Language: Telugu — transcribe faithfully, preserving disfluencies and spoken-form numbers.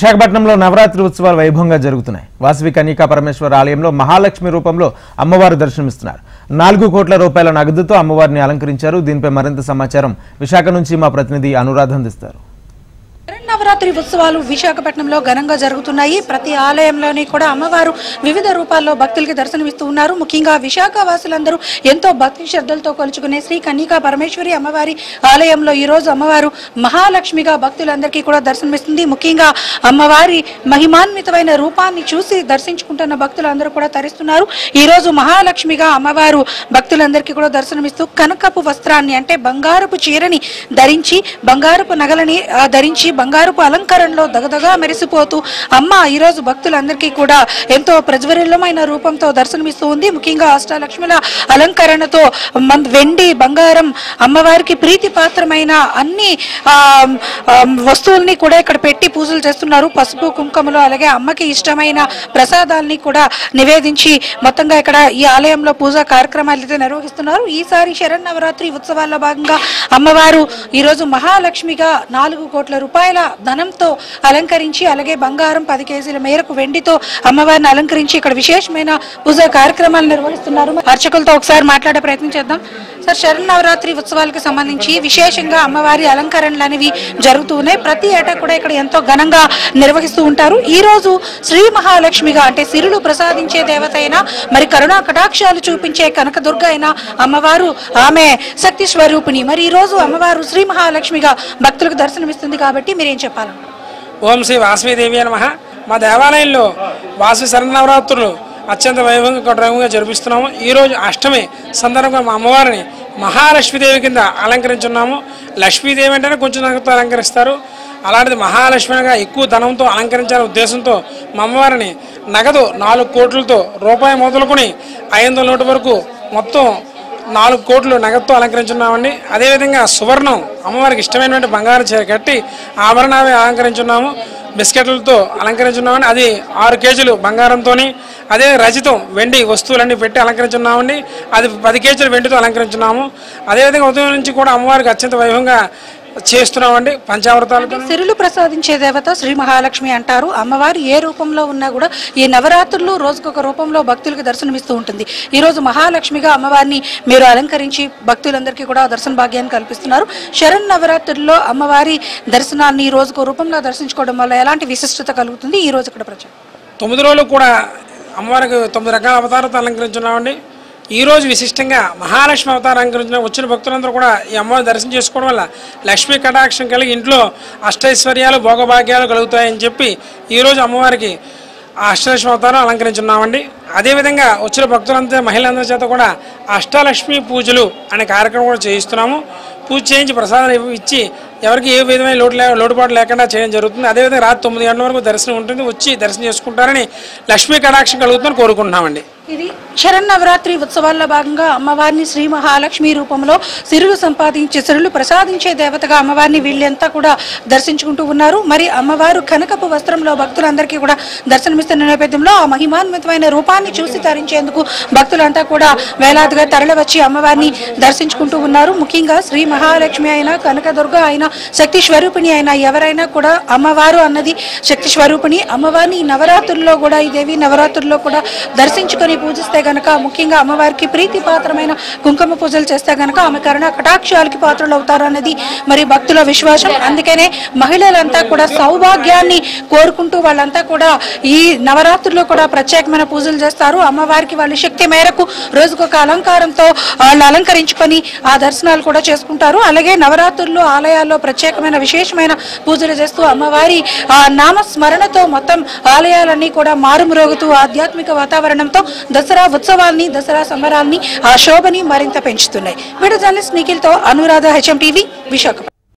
విశాఖపట్నంలో నవరాత్రి ఉత్సవాలు వైభవంగా జరుగుతున్నాయి. వాసవి కన్యకా పరమేశ్వర ఆలయంలో మహాలక్ష్మి రూపంలో అమ్మవారు దర్శనమిస్తున్నారు. నాలుగు కోట్ల రూపాయల నగదుతో అమ్మవారిని అలంకరించారు. దీనిపై మరింత సమాచారం విశాఖ నుంచి మా ప్రతినిధి అనురాధ అందిస్తారు. నవరాత్రి ఉత్సవాలు విశాఖపట్నంలో ఘనంగా జరుగుతున్నాయి. ప్రతి ఆలయంలోని కూడా అమ్మవారు వివిధ రూపాల్లో భక్తులకి దర్శనమిస్తూ ఉన్నారు. ముఖ్యంగా విశాఖ వాసులందరూ ఎంతో భక్తి శ్రద్ధలతో కొలుచుకునే శ్రీ కన్యకా పరమేశ్వరి అమ్మవారి ఆలయంలో ఈరోజు అమ్మవారు మహాలక్ష్మిగా భక్తులందరికీ కూడా దర్శనమిస్తుంది. ముఖ్యంగా అమ్మవారి మహిమాన్వితమైన రూపాన్ని చూసి దర్శించుకుంటున్న భక్తులందరూ కూడా తరిస్తున్నారు. ఈరోజు మహాలక్ష్మిగా అమ్మవారు భక్తులందరికీ కూడా దర్శనమిస్తూ కనకపు వస్త్రాన్ని అంటే బంగారపు చీరని ధరించి, బంగారపు నగలని ధరించి, బంగారపు అలంకరణలో దగదగా మెరిసిపోతూ అమ్మ ఈరోజు భక్తులందరికీ కూడా ఎంతో ప్రజ్వరిల్లమైన రూపంతో దర్శనమిస్తూ ఉంది. ముఖ్యంగా అష్టలక్ష్మిల అలంకరణతో వెండి బంగారం అమ్మవారికి ప్రీతిపాత్రమైన అన్ని వస్తువుల్ని కూడా ఇక్కడ పెట్టి పూజలు చేస్తున్నారు. పసుపు కుంకుమలు అలాగే అమ్మకి ఇష్టమైన ప్రసాదాలని కూడా నివేదించి మొత్తంగా ఇక్కడ ఈ ఆలయంలో పూజా కార్యక్రమాలు అయితే నిర్వహిస్తున్నారు. ఈసారి శరన్నవరాత్రి ఉత్సవాల్లో భాగంగా అమ్మవారు ఈరోజు మహాలక్ష్మిగా నాలుగు కోట్ల రూపాయలు ధనంతో అలంకరించి అలాగే బంగారం పది కేజీల మేరకు వెండితో అమ్మవారిని అలంకరించి ఇక్కడ విశేషమైన పూజా కార్యక్రమాలు నిర్వహిస్తున్నారు. అర్చకులతో ఒకసారి మాట్లాడే ప్రయత్నం చేద్దాం. సార్, శరన్నవరాత్రి ఉత్సవాలకు సంబంధించి విశేషంగా అమ్మవారి అలంకరణలు అనేవి జరుగుతూ ఉన్నాయి. ప్రతి ఏటా కూడా ఇక్కడ ఎంతో ఘనంగా నిర్వహిస్తూ ఉంటారు. ఈ రోజు శ్రీ మహాలక్ష్మిగా అంటే సిరులు ప్రసాదించే దేవత అయినా మరి కరుణా కటాక్షాలు చూపించే కనకదుర్గ అయినా అమ్మవారు ఆమె శక్తి స్వరూపిణి. మరి ఈ రోజు అమ్మవారు శ్రీ మహాలక్ష్మిగా భక్తులకు దర్శనమిస్తుంది కాబట్టి మీరేం చెప్పాలి? ఓం శ్రీ వాసవిదేవి నమః. మా దేవాలయంలో వాసవి శరన్నవరాత్రులు అత్యంత వైభవంగా కఠోరంగా జరిపిస్తున్నాము. ఈరోజు అష్టమి సందర్భంగా మా అమ్మవారిని మహాలక్ష్మీదేవి కింద అలంకరించున్నాము. లక్ష్మీదేవి అంటేనే కొంచెం ధనంతో అలంకరిస్తారు. అలాంటిది మహాలక్ష్మిగా ఎక్కువ ధనంతో అలంకరించాలనే ఉద్దేశంతో మా అమ్మవారిని నగదు నాలుగు కోట్లతో రూపాయి మొదలుకొని ఐదు వందల నోటు వరకు మొత్తం నాలుగు కోట్లు నగదుతో అలంకరించున్నామండి. అదేవిధంగా సువర్ణం అమ్మవారికి ఇష్టమైనటువంటి బంగారం చీర కట్టి ఆభరణాలు అలంకరించున్నాము. బిస్కెట్లతో అలంకరించున్నామని అది ఆరు కేజీలు బంగారంతో, అదే రజితం వెండి వస్తువులన్నీ పెట్టి అలంకరించున్నామండి. అది పది కేజీలు వెండితో అలంకరించున్నాము. అదేవిధంగా ఉదయం నుంచి కూడా అమ్మవారికి అత్యంత వైభవంగా చేస్తున్నామండి. పంచామృతాలు సిరులు ప్రసాదించే దేవత శ్రీ మహాలక్ష్మి అంటారు. అమ్మవారు ఏ రూపంలో ఉన్నా కూడా ఈ నవరాత్రులు రోజుకొక రూపంలో భక్తులకు దర్శనమిస్తూ ఉంటుంది. ఈరోజు మహాలక్ష్మిగా అమ్మవారిని మీరు అలంకరించి భక్తులందరికీ కూడా దర్శన భాగ్యాన్ని కల్పిస్తున్నారు. శరణ్ నవరాత్రుల్లో అమ్మవారి దర్శనాన్ని ఈ రోజుకో రూపంలో దర్శించుకోవడం వల్ల ఎలాంటి విశిష్టత కలుగుతుంది? ఈ రోజు ఇక్కడ ప్రచారం తొమ్మిది రోజులు కూడా అమ్మవారికి తొమ్మిది రకాల అవతారాలతో అలంకరించున్నామండి. ఈరోజు విశిష్టంగా మహాలక్ష్మి అవతారం గురించి వచ్చిన భక్తులందరూ కూడా ఈ అమ్మవారిని దర్శనం చేసుకోవడం వల్ల లక్ష్మీ కటాక్షం కలిగి ఇంట్లో అష్టైశ్వర్యాలు భోగభాగ్యాలు కలుగుతాయని చెప్పి ఈరోజు అమ్మవారికి అష్టలక్ష్మి అవతారం అలంకరించున్నామండి. అదేవిధంగా వచ్చిన భక్తులంతా మహిళలందరి చేత కూడా అష్టలక్ష్మి పూజలు అనే కార్యక్రమం కూడా చేయిస్తున్నాము. పూజ చేయించి ప్రసాదం ఇచ్చి ఎవరికి ఏ విధమైన లోటు లే లోటుపాటు లేకుండా చేయడం జరుగుతుంది. అదేవిధంగా రాత్రి తొమ్మిది గంటల వరకు దర్శనం ఉంటుంది. వచ్చి దర్శనం చేసుకుంటారని లక్ష్మీ కటాక్షం కలుగుతుందని కోరుకుంటున్నామండి. ఇది శరన్నవరాత్రి ఉత్సవాల్లో భాగంగా అమ్మవారిని శ్రీ మహాలక్ష్మి రూపంలో సిరులు సంపాదించే సిరులు ప్రసాదించే దేవతగా అమ్మవారిని వీళ్ళంతా కూడా దర్శించుకుంటూ ఉన్నారు. మరి అమ్మవారు కనకపు వస్త్రంలో భక్తులందరికీ కూడా దర్శనమిస్తున్న నేపథ్యంలో ఆ మహిమాన్వితమైన రూపాన్ని చూసి తరించేందుకు భక్తులంతా కూడా వేలాదిగా తరలివచ్చి అమ్మవారిని దర్శించుకుంటూ ఉన్నారు. ముఖ్యంగా శ్రీ మహాలక్ష్మి అయినా కనకదుర్గ అయినా శక్తి స్వరూపిణి అయినా ఎవరైనా కూడా అమ్మవారు అన్నది శక్తి స్వరూపిణి. అమ్మవారిని నవరాత్రుల్లో కూడా ఈ దేవి నవరాత్రుల్లో కూడా దర్శించుకొని పూజిస్తే గనక ముఖ్యంగా అమ్మవారికి ప్రీతిపాత్రమైన కుంకుమ పూజలు చేస్తే గనక ఆమె కరుణ కటాక్షాలకి పాత్రలు అవుతారు అనేది మరి భక్తుల విశ్వాసం. అందుకనే మహిళలంతా కూడా సౌభాగ్యాన్ని కోరుకుంటూ వాళ్ళంతా కూడా ఈ నవరాత్రుల్లో కూడా ప్రత్యేకమైన పూజలు చేస్తారు. అమ్మవారికి వాళ్ళ శక్తి మేరకు రోజుకొక అలంకారంతో వాళ్ళు అలంకరించుకొని ఆ దర్శనాలు కూడా చేసుకుంటారు. అలాగే నవరాత్రుల్లో ఆలయాల్లో ప్రత్యేకమైన విశేషమైన పూజలు చేస్తూ అమ్మవారి ఆ నామస్మరణతో మొత్తం ఆలయాలన్నీ కూడా మారుమ్రోగుతూ ఆధ్యాత్మిక వాతావరణంతో దసరా ఉత్సవాల్ని దసరా సంబరాల్ని ఆ శోభని మరింత పెంచుతున్నాయి. వీడియో జర్నలిస్ట్ నిఖిల్తో అనురాధ, హెచ్ఎం టీవీ, విశాఖపట్నం.